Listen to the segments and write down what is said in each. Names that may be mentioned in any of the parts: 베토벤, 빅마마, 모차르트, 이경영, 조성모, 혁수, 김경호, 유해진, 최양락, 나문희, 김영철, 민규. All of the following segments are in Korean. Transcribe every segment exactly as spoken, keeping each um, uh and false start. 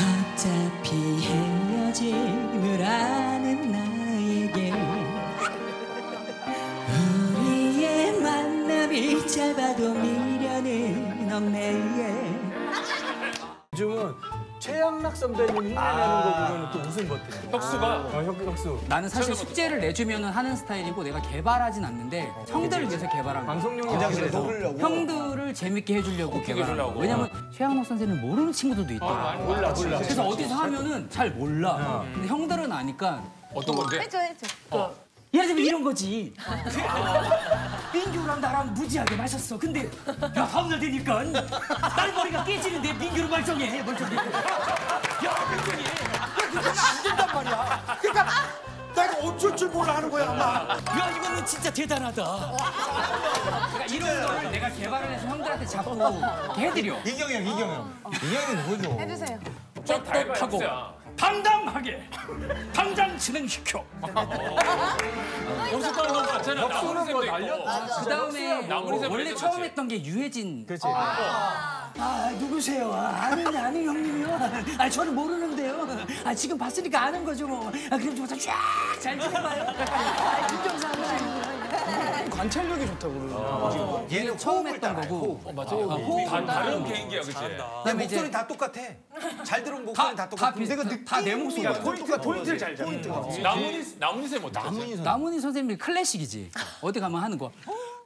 어차피 헤어짐을 아는 나에게 우리의 만남이 짧아도 미련은 없네. 요즘은 최양락 선배님 흉내내는 거 보면 또 웃음 버튼이에요. 혁수가? 어, 혁, 혁수. 나는 사실 숙제를 내주면 하는 스타일이고 내가 개발하진 않는데 어, 형들을 위해서 개발한 거야. 방송용 화장실에서 형들을 재밌게 해주려고 개발한 거야. 왜냐면 최양락 선생님은 모르는 친구들도 있더라고. 아, 몰라, 몰라. 그래서 어디서 하면은 잘 몰라. 음. 근데 형들은 아니까. 어떤 건데? 해줘, 해줘. 어. 예를 들면 이런 거지. 민규랑 나랑 무지하게 마셨어. 근데 야 다음날 되니까 나는 머리가 깨지는데 민규는 멀쩡해. 멀쩡해. 야 멀쩡해. 야 그러면 안 된단 말이야. 그러니까 내가 어쩔 줄 몰라 하는 거야. 막. 야 이거는 진짜 대단하다. 그러니까 이런 거를 내가 개발을 해서 형들한테 잡고 해드려. 이경영, 이경영. 이경영이 누구죠? 해주세요. 떳떳하고 당당하게 당장 진행시켜. 연습 따는 거 같잖아. 나문희 쌤도 있고. 그다음에 원래 처음 했던 게 유해진. 그렇지. 아, 아 누구세요? 아, 아는 아는 형님이요? 아 저는 모르는데요. 아 지금 봤으니까 아는 거죠 뭐. 아 그럼 저부터 쫙 잘 들어봐요. 아 김경사 씨. 관찰력이 좋다고 그러더라고요. 얘는 처음 했던 거고. 어, 맞아. 호흡 다른 개인기야 그치? 내 목소리 다 똑같아. 잘 들은 목소리는 다 똑같아. 내가 다 내 목소리야. 포인트가 포인트를 잘 잡아. 나문희 나문희 쌤 어떻게? 나문희 선생님 클래식이지. 어디 가면 하는 거.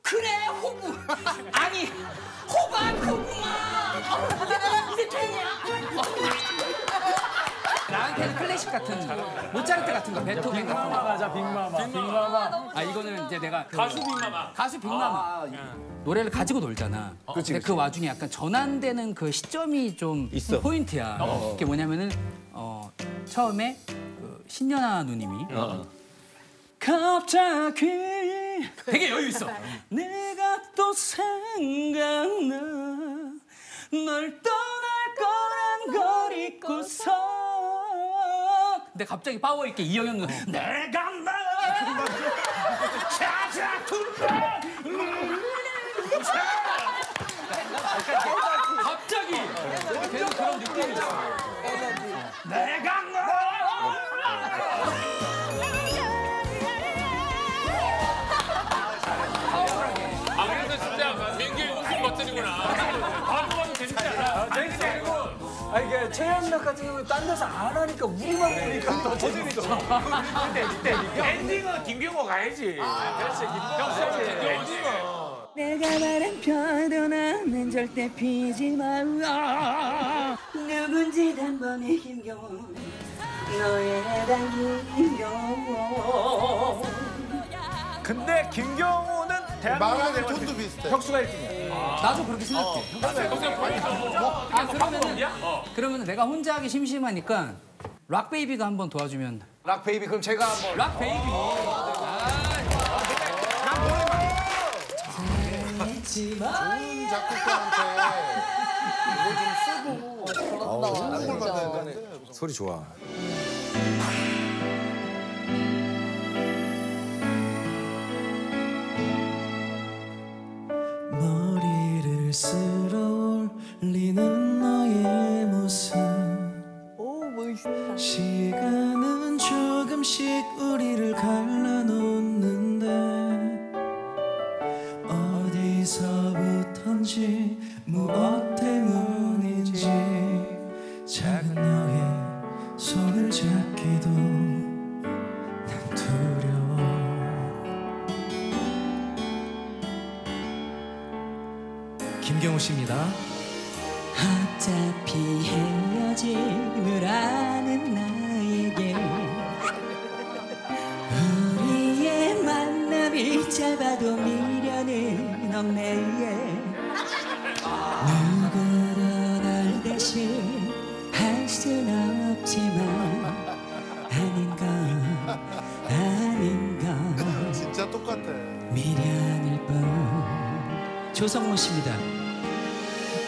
그래 호구. 아니 호박 호구마. 이게 되냐? 나한테는 클래식 같은 모차르트 같은 거, 베토벤 같은 거. 맞아 빅마마. 빅마마. 아 이거는 이제 내가 가수 빅마마. 가수 빅마마. 노래를 가지고 놀잖아. 어, 근데 그치. 그 와중에 약간 전환되는 그 시점이 좀 있어. 포인트야. 어. 그게 뭐냐면은 어, 처음에 그 신년아 누님이 어. 갑자기 되게 여유 있어. 내가 또 생각나 널 떠날 거란 걸 잊고서 근데 갑자기 파워 있게 이경영 내가 널 찾아 둘러 갑자기 계속 그런 느낌이 있어. 내가 아무래도 진짜 민규의 웃음 버튼이구나. 바보가도 재밌지 않아. 재밌지 않고. 아 이게 최양락 같은 경우는 딴 데서 안 하니까 우리만 보니까 더 재밌어. 엔딩은 김경호 가야지. 그렇지 김경호. 내가 말한 편안함은 절대 피지 마. 누군지 단번에 김경호 너의 단 김경호. 근데 김경호는 대한민국의 톤도 비슷해. 혁수가 일 등이야. 아. 나도 그렇게 생각해. 어. 아 그러면은 어. 그러면은 내가 혼자 하기 심심하니까 락 베이비가 한번 도와주면. 락 베이비 그럼 제가 한번. 락 베이비. 좋은 작곡가한테 이거 좀 쓰고 어, 받아야 되네. 소리 좋아. 머리를 쓸어 올리는 너의 모습 오 멋있다. 시간은 조금씩 우리를 갈라놓는데 어디서부턴지 무엇 때문인지 작은 너의 손을 잡기도 난 두려워. 김경호 씨입니다. 어차피 헤어짐을 아는 나에게 우리의 만남이 짧아도 미련해 없네. 누구도 널 대신 할 순 없지만 아닌 건 아닌 건 진짜 똑같아. 미련일 뿐. 조성모 씨입니다.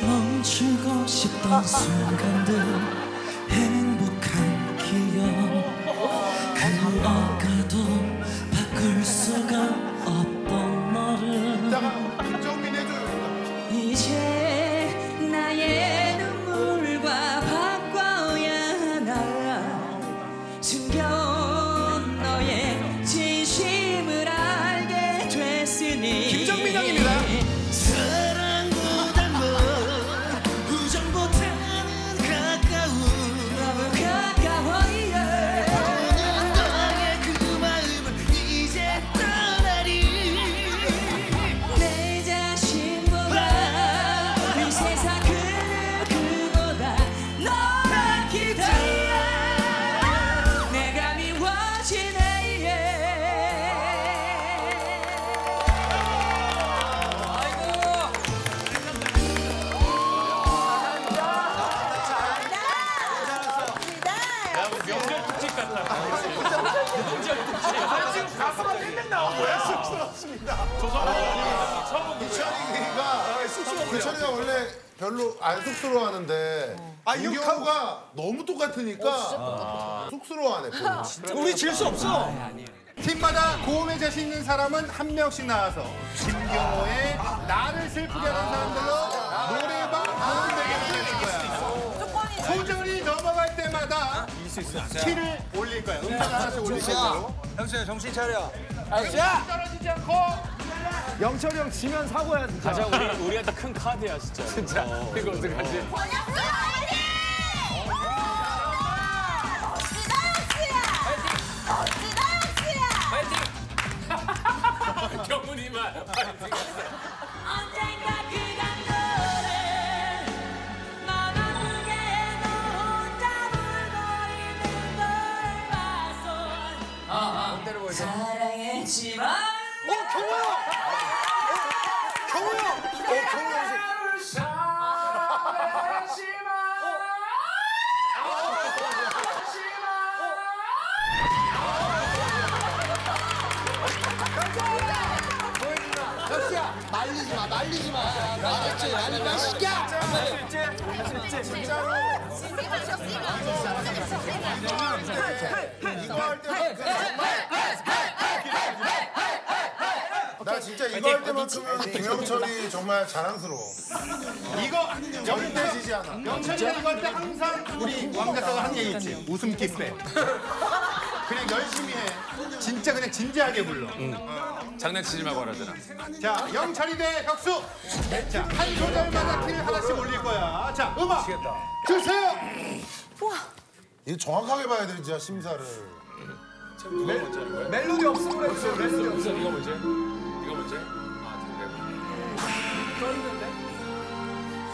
멈추고 싶던 순간들 행복한 기억 그 어가도 바꿀 수가 없던 너를 이제 나의 눈물과 바꿔야 지금 가수가 땡땡 나온 거야? 쑥스럽습니다. 이철이가 이철이가 원래 별로 안 쑥스러워하는데 민경호가 너무 똑같으니까 쑥스러워하네. 우리 질 수 없어. 팀마다 고음에 자신 있는 사람은 한 명씩 나와서 김경호의 나를 슬프게 하는 사람들로 노래방 고음대결을 할 거야. 소절이 넘어갈 때마다 키를 올릴 거야. 음반 하나씩 올릴 거야. 형수야 정신 차려. 아이씨야! 떨어지지 않고! 영철이 형 지면 사고야 진짜. 가자 우리 우리한테 큰 카드야 진짜. 진짜. 어, 이거 어떡하지? 경훈이만 파이팅. 언젠가 그간 노래 너만 울게 해도 혼자 불거리는 걸 봐서 사랑했지만 어 경호야! 어 경호야! 어 경호야! 말리지 마, 말리지 마. 알았지? 아니, 나 시켜! 할 수 있지? 할 수 있지? 진짜로? 씨가, 저 씨가. 이거 할 때, 이거 할 때만큼은 정말. 나 진짜 이거 할 때만큼은 김영철이 정말 자랑스러워. 이거 절대 되지 않아. 영철이가 이거 할 때 항상 우리 왕자가 한 얘기 있지. 웃음기 빼. 그냥 열심히 해. 진짜 그냥 진지하게 불러. 장난치지 말고 하라잖아. 자, 영철이 대 혁수. 자, 한 소절마다 키를 하나씩 올릴 거야. 자, 음악 주세요. 우와. 이거 정확하게 봐야 돼, 진짜 심사를. 멜, 멜로디 없으면 그랬어. 멜로디 없어. 이거 뭐지? 이거 뭐지? 아, 됐네. 쩔는데?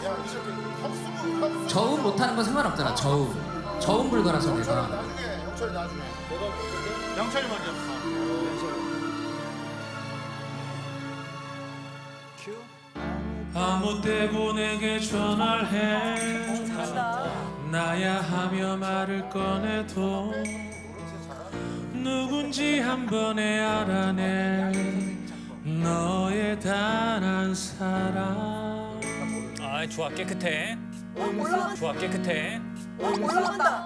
야, 혁수는 혁수. 저음 못하는 건 상관없잖아. 저음. 저음 불가라서 내가. 나중에 영철이 나중에. 영철이 먼저. 아무 때고 내게 전화를 해 나야 하며 말을 꺼내도 누군지 한 번에 알아내 너의 단 한 사랑. 아 좋아 깨끗해. 좋아 깨끗해. 올라간다.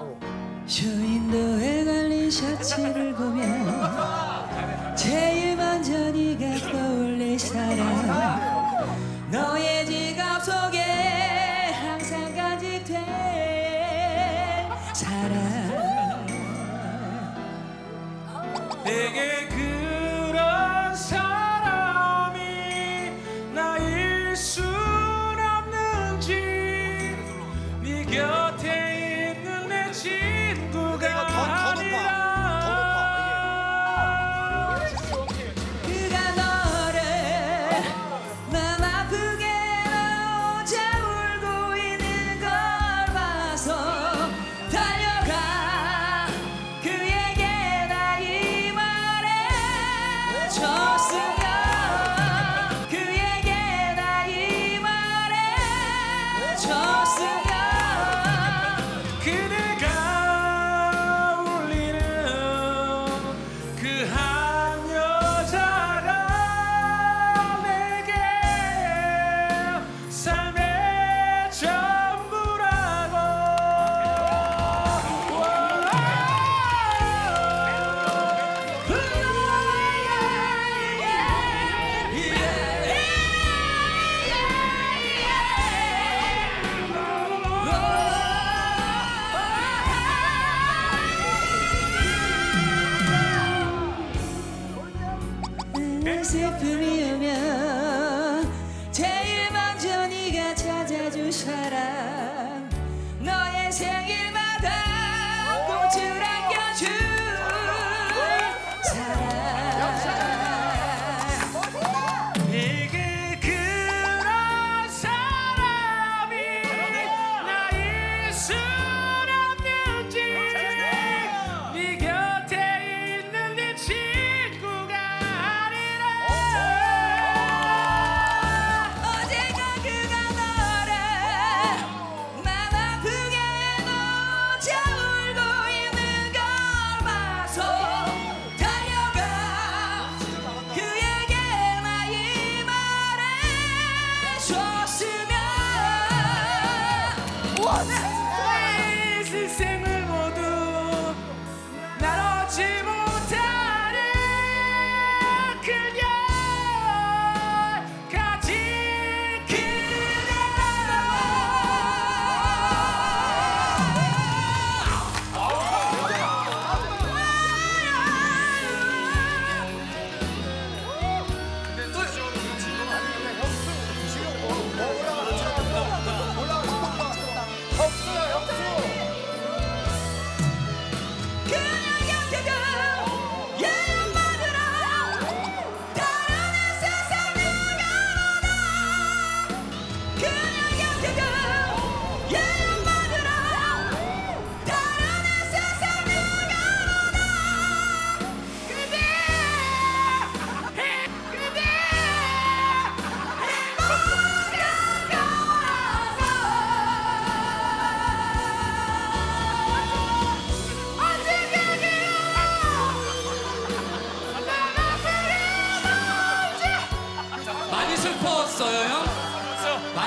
주인도에 달린 셔츠를 보면 제일 먼저 네가 떠올릴 사람. 너의 지갑 속에 항상 간직될 사랑. 내게 그런 사람이 나일 순 없는지 네 곁에 있는 내 친구가 아니라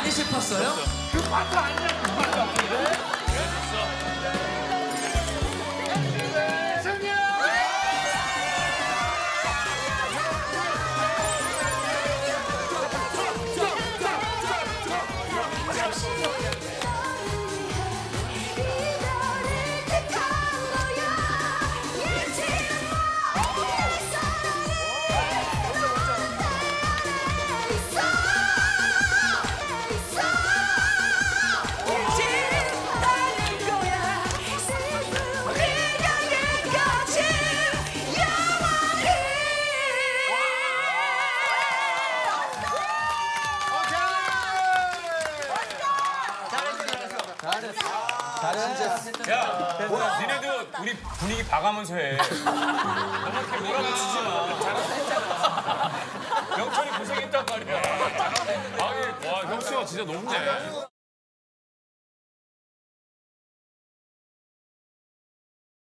많이 슬펐어요? 그 파트 아니야, 그 파트 아니야. 우리 분위기 봐가면서 해. 너무 이렇게 몰아붙이지 마. 잘하고 했잖아. 명철이 고생했단 말이야. 아니, 와, 혁수가 진짜 높네.